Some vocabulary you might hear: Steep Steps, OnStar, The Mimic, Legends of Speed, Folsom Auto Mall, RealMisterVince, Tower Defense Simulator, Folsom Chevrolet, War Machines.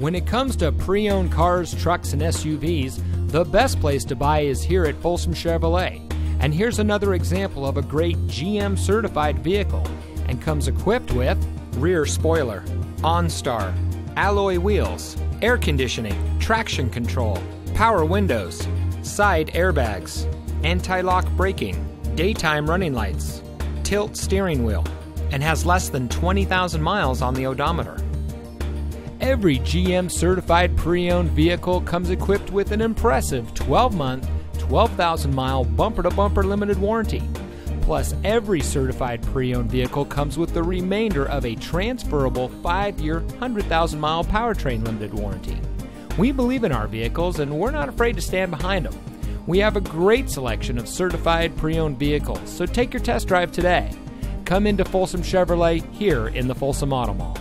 When it comes to pre-owned cars, trucks, and SUVs, the best place to buy is here at Folsom Chevrolet. And here's another example of a great GM-certified vehicle and comes equipped with rear spoiler, OnStar, alloy wheels, air conditioning, traction control, power windows, side airbags, anti-lock braking, daytime running lights, tilt steering wheel, and has less than 20,000 miles on the odometer. Every GM-certified pre-owned vehicle comes equipped with an impressive 12-month, 12,000-mile bumper-to-bumper limited warranty. Plus, every certified pre-owned vehicle comes with the remainder of a transferable 5-year, 100,000-mile powertrain limited warranty. We believe in our vehicles, and we're not afraid to stand behind them. We have a great selection of certified pre-owned vehicles, so take your test drive today. Come into Folsom Chevrolet here in the Folsom Auto Mall.